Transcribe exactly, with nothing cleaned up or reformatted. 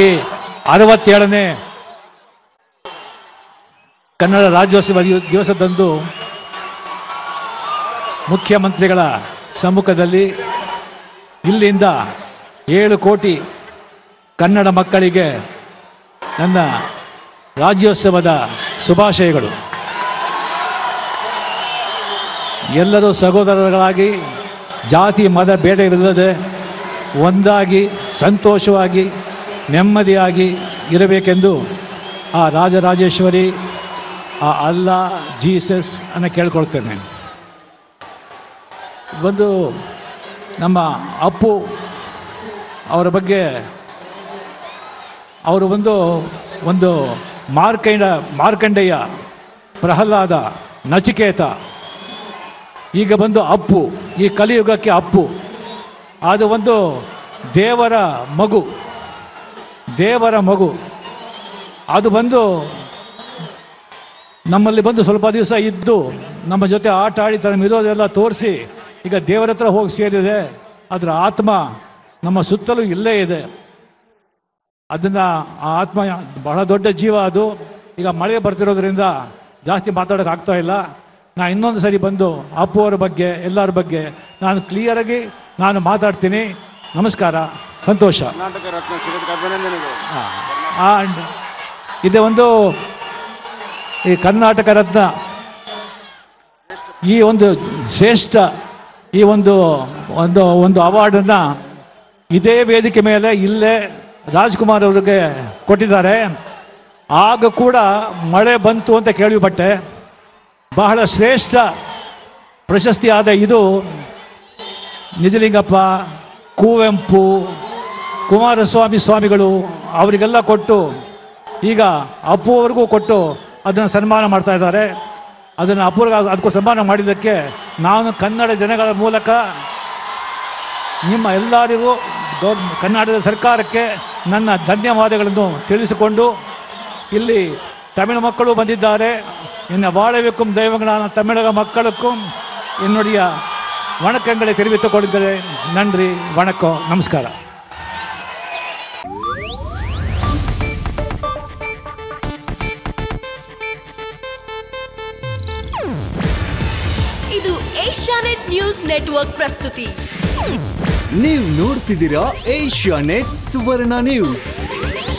ಈ ಅರವತ್ತೇಳನೇ ಕನ್ನಡ ರಾಜ್ಯೋತ್ಸವ ದಿವಸದಂದು ಮುಖ್ಯಮಂತ್ರಿಗಳ ಸಮ್ಮುಖದಲ್ಲಿ ಇಲ್ಲಿಂದ ಏಳು ಕೋಟಿ ಕನ್ನಡ ಮಕ್ಕಳಿಗೆ ನನ್ನ ರಾಜ್ಯೋತ್ಸವದ ಶುಭಾಶಯಗಳು. ಎಲ್ಲರೂ ಸಹೋದರರಾಗಿ ಜಾತಿ ಮತ ಬೇಡವಿಲ್ಲದೆ ಒಂದಾಗಿ ಸಂತೋಷವಾಗಿ ನೆಮ್ಮದಿಯಾಗಿ ಇರಬೇಕೆಂದು ಆ ರಾಜರಾಜೇಶ್ವರಿ ಆ ಅಲ್ಲಾ ಜೀಸಸ್ ಅನ್ನು ಕೇಳ್ಕೊಳ್ತೇನೆ. ಒಂದು ನಮ್ಮ ಅಪ್ಪು ಅವರ ಬಗ್ಗೆ ಅವರು ಒಂದು ಒಂದು ಮಾರ್ಕಂಡ ಮಾರ್ಕಂಡೇಯ ಪ್ರಹ್ಲಾದ ನಚಿಕೇತ ಈಗ ಬಂದು ಅಪ್ಪು ಈ ಕಲಿಯುಗಕ್ಕೆ ಅಪ್ಪು ಅದು ಒಂದು ದೇವರ ಮಗು ದೇವರ ಮಗು ಅದು ಬಂದು ನಮ್ಮಲ್ಲಿ ಬಂದು ಸ್ವಲ್ಪ ದಿವಸ ಇದ್ದು ನಮ್ಮ ಜೊತೆ ಆಟ ಆಡಿ ತನ್ನ ಇರೋದೆಲ್ಲ ತೋರಿಸಿ ಈಗ ದೇವರ ಹತ್ರ ಹೋಗಿ ಸೇರಿದೆ. ಅದರ ಆತ್ಮ ನಮ್ಮ ಸುತ್ತಲೂ ಇಲ್ಲೇ ಇದೆ. ಅದನ್ನು ಆ ಆತ್ಮ ಬಹಳ ದೊಡ್ಡ ಜೀವ. ಅದು ಈಗ ಮಳೆ ಬರ್ತಿರೋದ್ರಿಂದ ಜಾಸ್ತಿ ಮಾತಾಡೋಕೆ ಆಗ್ತಾ ಇಲ್ಲ. ನಾನು ಇನ್ನೊಂದು ಸರಿ ಬಂದು ಅಪ್ಪು ಅವರ ಬಗ್ಗೆ ಎಲ್ಲರ ಬಗ್ಗೆ ನಾನು ಕ್ಲಿಯರಾಗಿ ನಾನು ಮಾತಾಡ್ತೀನಿ. ನಮಸ್ಕಾರ, ಸಂತೋಷ. ಆ್ಯಂಡ್ ಇದು ಒಂದು ಈ ಕರ್ನಾಟಕ ರತ್ನ ಈ ಒಂದು ಶ್ರೇಷ್ಠ ಈ ಒಂದು ಒಂದು ಒಂದು ಅವಾರ್ಡನ್ನು ಇದೇ ವೇದಿಕೆ ಮೇಲೆ ಇಲ್ಲೇ ರಾಜ್ಕುಮಾರ್ ಅವ್ರಿಗೆ ಕೊಟ್ಟಿದ್ದಾರೆ. ಆಗ ಕೂಡ ಮಳೆ ಬಂತು ಅಂತ ಕೇಳಿಪಟ್ಟೆ. ಬಹಳ ಶ್ರೇಷ್ಠ ಪ್ರಶಸ್ತಿ ಆದ ಇದು ನಿಜಲಿಂಗಪ್ಪ, ಕುವೆಂಪು, ಕುಮಾರಸ್ವಾಮಿ ಸ್ವಾಮಿಗಳು ಅವರಿಗೆಲ್ಲ ಕೊಟ್ಟು ಈಗ ಅಪ್ಪು ಅವ್ರಿಗೂ ಕೊಟ್ಟು ಅದನ್ನು ಸನ್ಮಾನ ಮಾಡ್ತಾ ಇದ್ದಾರೆ. ಅದನ್ನು ಅಪ್ಪುರ್ಗೆ ಅದಕ್ಕೂ ಸನ್ಮಾನ ಮಾಡಿದ್ದಕ್ಕೆ ನಾನು ಕನ್ನಡ ಜನಗಳ ಮೂಲಕ ನಿಮ್ಮ ಎಲ್ಲರಿಗೂ ಗೌರ್ ಕರ್ನಾಟಕದ ಸರ್ಕಾರಕ್ಕೆ ನನ್ನ ಧನ್ಯವಾದಗಳನ್ನು ತಿಳಿಸಿಕೊಂಡು ಇಲ್ಲಿ ತಮಿಳು ಮಕ್ಕಳು ಬಂದಿದ್ದಾರೆ. என்னை வாழவைக்கும் தெய்வங்களான தமிழக மக்களுக்கும் என்னுடைய வணக்கங்களை தெரிவித்துக் கொள்கிறேன். நன்றி, வணக்கம், நமஸ்காரம். இது ಏಷ್ಯಾನೆಟ್ ನ್ಯೂಸ್ ನೆಟ್ವರ್ಕ್ ಪ್ರಸ್ತುತಿ. ನೀವು ನೋಡ್ತಿದ್ದೀರಾ ಏಷ್ಯಾನೆಟ್ ಸುವರ್ಣ ನ್ಯೂಸ್.